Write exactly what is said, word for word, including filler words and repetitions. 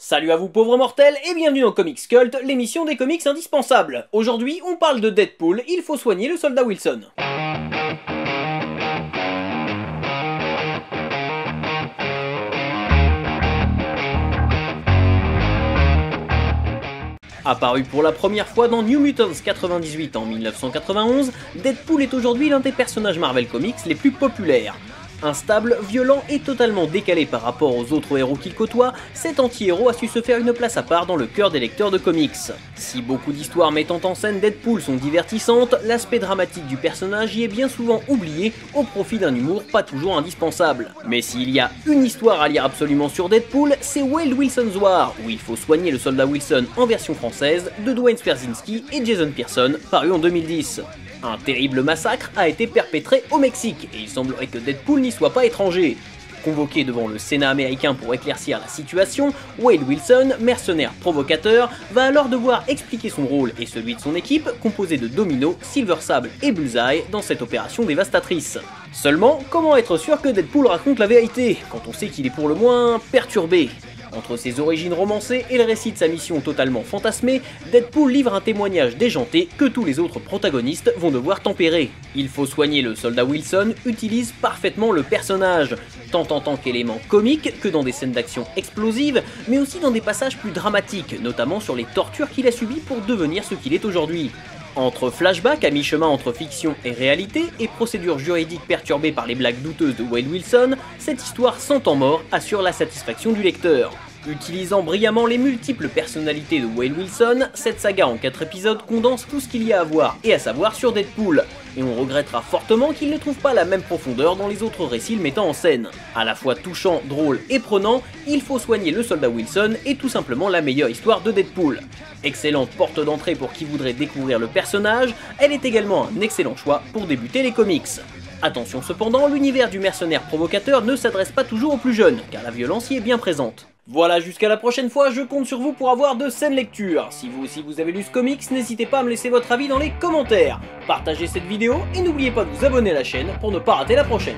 Salut à vous pauvres mortels et bienvenue dans Comics Cult, l'émission des comics indispensables. Aujourd'hui, on parle de Deadpool, il faut soigner le soldat Wilson. Apparu pour la première fois dans New Mutants quatre-vingt-dix-huit en mille neuf cent quatre-vingt-onze, Deadpool est aujourd'hui l'un des personnages Marvel Comics les plus populaires. Instable, violent et totalement décalé par rapport aux autres héros qu'il côtoie, cet anti-héros a su se faire une place à part dans le cœur des lecteurs de comics. Si beaucoup d'histoires mettant en scène Deadpool sont divertissantes, l'aspect dramatique du personnage y est bien souvent oublié au profit d'un humour pas toujours indispensable. Mais s'il y a une histoire à lire absolument sur Deadpool, c'est Wade Wilson's War, où il faut soigner le soldat Wilson en version française, de Duane Swierczynski et Jason Pearson, paru en deux mille dix. Un terrible massacre a été perpétré au Mexique, et il semblerait que Deadpool n'y soit pas étranger. Convoqué devant le Sénat américain pour éclaircir la situation, Wade Wilson, mercenaire provocateur, va alors devoir expliquer son rôle et celui de son équipe, composée de Domino, Silver Sable et Bullseye, dans cette opération dévastatrice. Seulement, comment être sûr que Deadpool raconte la vérité, quand on sait qu'il est pour le moins perturbé ? Entre ses origines romancées et le récit de sa mission totalement fantasmée, Deadpool livre un témoignage déjanté que tous les autres protagonistes vont devoir tempérer. Il faut soigner le soldat Wilson utilise parfaitement le personnage, tant en tant qu'élément comique que dans des scènes d'action explosives, mais aussi dans des passages plus dramatiques, notamment sur les tortures qu'il a subies pour devenir ce qu'il est aujourd'hui. Entre flashbacks à mi-chemin entre fiction et réalité, et procédures juridiques perturbées par les blagues douteuses de Wade Wilson, cette histoire sans temps mort assure la satisfaction du lecteur. Utilisant brillamment les multiples personnalités de Wade Wilson, cette saga en quatre épisodes condense tout ce qu'il y a à voir et à savoir sur Deadpool, et on regrettera fortement qu'il ne trouve pas la même profondeur dans les autres récits le mettant en scène. À la fois touchant, drôle et prenant, Il faut soigner le soldat Wilson est tout simplement la meilleure histoire de Deadpool. Excellente porte d'entrée pour qui voudrait découvrir le personnage, elle est également un excellent choix pour débuter les comics. Attention cependant, l'univers du mercenaire provocateur ne s'adresse pas toujours aux plus jeunes, car la violence y est bien présente. Voilà, jusqu'à la prochaine fois, je compte sur vous pour avoir de saines lectures. Si vous aussi vous avez lu ce comics, n'hésitez pas à me laisser votre avis dans les commentaires. Partagez cette vidéo et n'oubliez pas de vous abonner à la chaîne pour ne pas rater la prochaine.